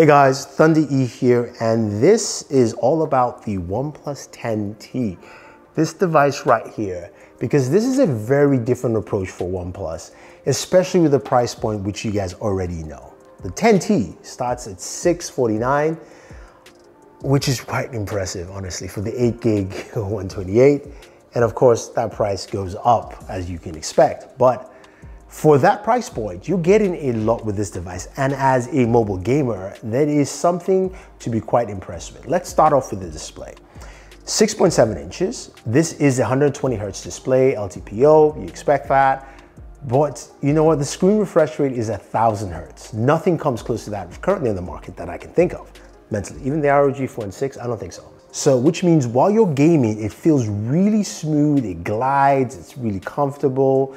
Hey guys, Thunder E here, and this is all about the OnePlus 10T. This device right here, because this is a very different approach for OnePlus, especially with the price point which you guys already know. The 10T starts at $649, which is quite impressive, honestly, for the 8GB 128. And of course, that price goes up as you can expect, but for that price point, you're getting a lot with this device. And as a mobile gamer, that is something to be quite impressed with. Let's start off with the display. 6.7 inches. This is a 120 hertz display, LTPO, you expect that. But you know what? The screen refresh rate is 1,000 hertz. Nothing comes close to that currently on the market that I can think of mentally. Even the ROG 416, I don't think so. So, which means while you're gaming, it feels really smooth, it glides, it's really comfortable.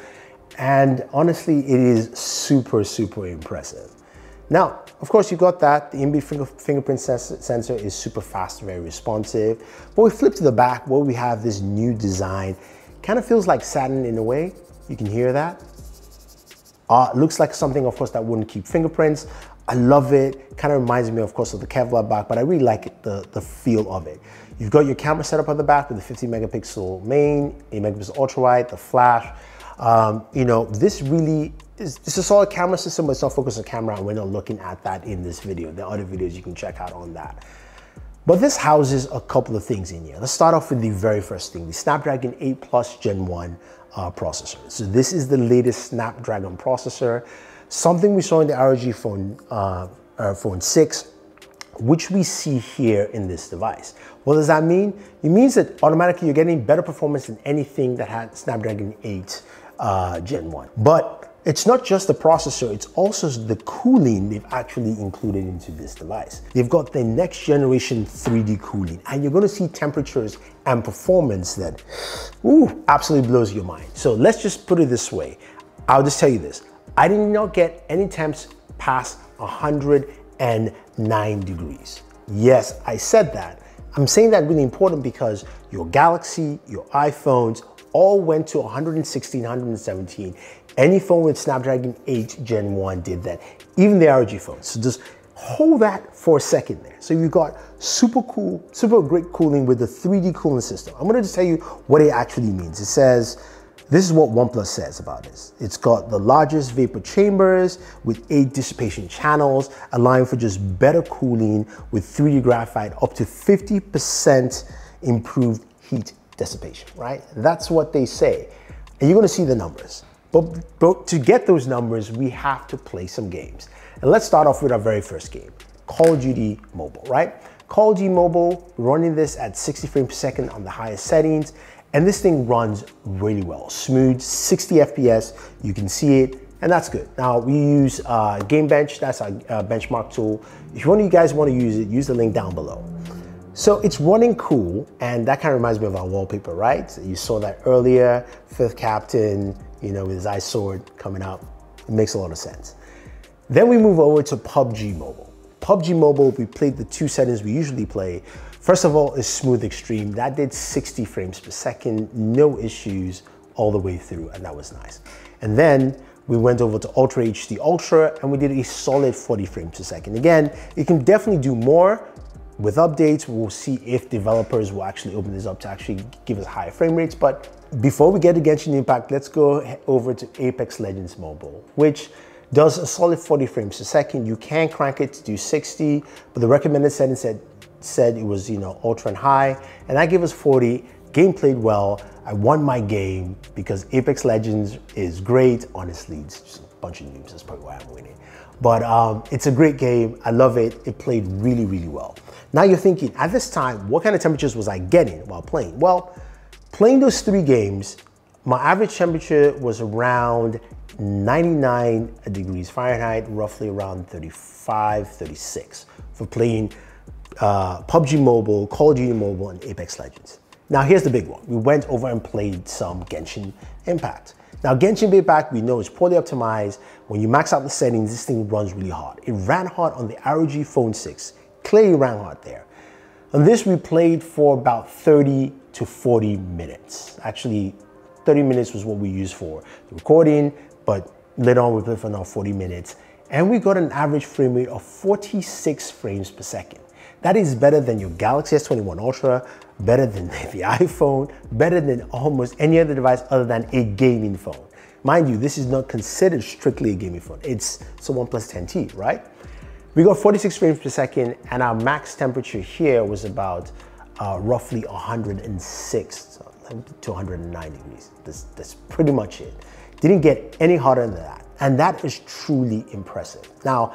And honestly, it is super impressive. Now, of course, you've got that. The inbuilt fingerprint sensor is super fast, very responsive. But we flip to the back where we have this new design. Kind of feels like satin in a way. You can hear that. Looks like something, of course, that wouldn't keep fingerprints. I love it. Kind of reminds me, of course, of the Kevlar back, but I really like it, the feel of it. You've got your camera set up on the back with the 50 megapixel main, 8 megapixel ultra wide, the flash. You know, this really is, it's a solid camera system, but it's not focused on camera, and we're not looking at that in this video. There are other videos you can check out on that. But this houses a couple of things in here. Let's start off with the very first thing, the Snapdragon 8 Plus Gen 1 processor. So this is the latest Snapdragon processor, something we saw in the ROG Phone 6, which we see here in this device. What does that mean? It means that automatically you're getting better performance than anything that had Snapdragon 8 Gen 1. But it's not just the processor, it's also the cooling they've actually included into this device. They've got the next generation 3D cooling, and you're gonna see temperatures and performance that absolutely blows your mind. So let's just put it this way. I'll just tell you this. I did not get any temps past 109 degrees. Yes, I said that. I'm saying that really important because your Galaxy, your iPhones, all went to 116, 117. Any phone with Snapdragon 8 Gen 1 did that, even the ROG phones. So just hold that for a second there. So you've got super cool, super great cooling with the 3D cooling system. I'm gonna just tell you what it actually means. It says, this is what OnePlus says about this. It's got the largest vapor chambers with 8 dissipation channels, allowing for just better cooling with 3D graphite, up to 50% improved heat dissipation, right? That's what they say. And you're gonna see the numbers. But to get those numbers, we have to play some games. And let's start off with our very first game, Call of Duty Mobile, right? Call of Duty Mobile, running this at 60 frames per second on the highest settings. And this thing runs really well. Smooth, 60 FPS, you can see it, and that's good. Now, we use GameBench, that's our benchmark tool. If one of you guys wanna use it, use the link down below. So it's running cool, and that kind of reminds me of our wallpaper, right? So you saw that earlier, Fifth Captain, you know, with his ice sword coming out. It makes a lot of sense. Then we move over to PUBG Mobile. PUBG Mobile, we played the two settings we usually play. First of all is Smooth Extreme. That did 60 frames per second, no issues all the way through, and that was nice. And then we went over to Ultra HD Ultra, and we did a solid 40 frames per second. Again, you can definitely do more. With updates, we'll see if developers will actually open this up to actually give us higher frame rates. But before we get to Genshin Impact, let's go over to Apex Legends Mobile, which does a solid 40 frames per second. You can crank it to do 60, but the recommended setting said it was, you know, ultra and high, and that gave us 40. Game played well. I won my game because Apex Legends is great. Honestly, it's just a bunch of noobs. That's probably why I'm winning. But it's a great game. I love it. It played really well. Now you're thinking, at this time, what kind of temperatures was I getting while playing? Well, playing those three games, my average temperature was around 99 degrees Fahrenheit, roughly around 35, 36 for playing PUBG Mobile, Call of Duty Mobile, and Apex Legends. Now here's the big one. We went over and played some Genshin Impact. Now Genshin Impact, we know, is poorly optimized. When you max out the settings, this thing runs really hard. It ran hard on the ROG Phone 6. Clearly ran hard there. On this, we played for about 30 to 40 minutes. Actually, 30 minutes was what we used for the recording, but later on we played for another 40 minutes. and we got an average frame rate of 46 frames per second. That is better than your Galaxy S21 Ultra, better than the iPhone, better than almost any other device other than a gaming phone. Mind you, this is not considered strictly a gaming phone. It's a OnePlus 10T, right? We got 46 frames per second, and our max temperature here was about roughly 106 to 109 degrees. That's pretty much it. Didn't get any hotter than that. And that is truly impressive. Now,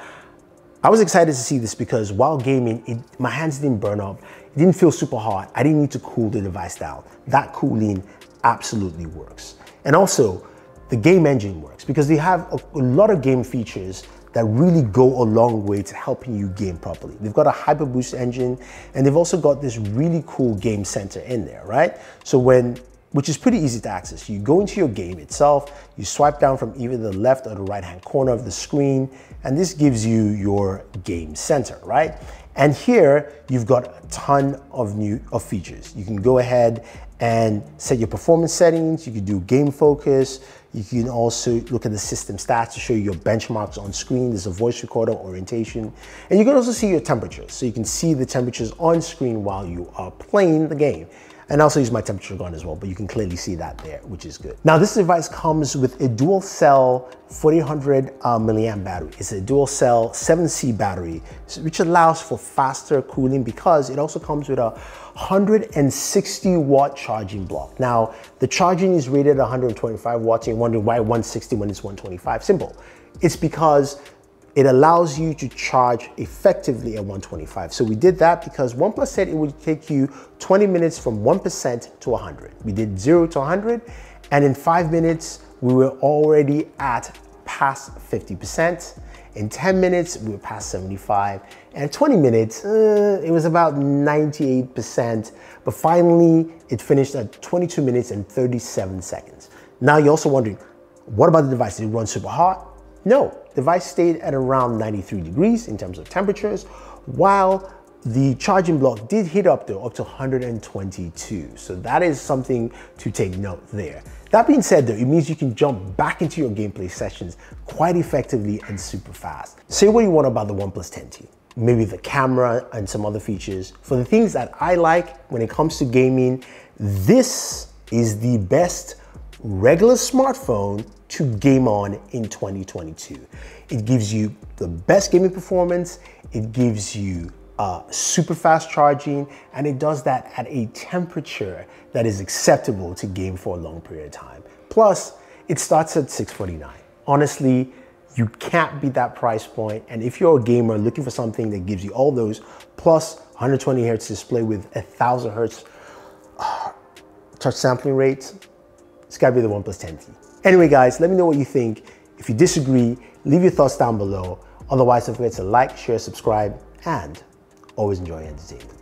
I was excited to see this because while gaming, my hands didn't burn up. It didn't feel super hot. I didn't need to cool the device down. That cooling absolutely works. And also, the game engine works because they have a lot of game features that really go a long way to helping you game properly. They've got a HyperBoost engine, and they've also got this really cool game center in there, right? So which is pretty easy to access. You go into your game itself, you swipe down from either the left or the right-hand corner of the screen, and this gives you your game center, right? And here, you've got a ton of new features. You can go ahead and set your performance settings, you can do game focus, you can also look at the system stats to show you your benchmarks on screen, there's a voice recorder, orientation, and you can also see your temperatures. So you can see the temperatures on screen while you are playing the game. And I also use my temperature gun as well, but you can clearly see that there, which is good. Now, this device comes with a dual cell 4800 milliamp battery. It's a dual cell 7C battery, which allows for faster cooling because it also comes with a 160 watt charging block. Now, the charging is rated at 125 watts. You're wondering why 160 when it's 125? Simple. It's because it allows you to charge effectively at 125. So we did that because OnePlus said it would take you 20 minutes from 1% to 100. We did 0 to 100, and in 5 minutes, we were already at past 50%. In 10 minutes, we were past 75. And in 20 minutes, it was about 98%. But finally, it finished at 22 minutes and 37 seconds. Now you're also wondering, what about the device? Did it run super hot? No, the device stayed at around 93 degrees in terms of temperatures, while the charging block did heat up though, up to 122. So that is something to take note there. That being said though, it means you can jump back into your gameplay sessions quite effectively and super fast. Say what you want about the OnePlus 10T, maybe the camera and some other features. For the things that I like when it comes to gaming, this is the best regular smartphone to game on in 2022. It gives you the best gaming performance, it gives you super fast charging, and it does that at a temperature that is acceptable to game for a long period of time. Plus, it starts at $649. Honestly, you can't beat that price point, and if you're a gamer looking for something that gives you all those, plus 120 hertz display with 1000 hertz touch sampling rates, it's gotta be the OnePlus 10T. Anyway, guys, let me know what you think. If you disagree, leave your thoughts down below. Otherwise, don't forget to like, share, subscribe, and always enjoy entertainment.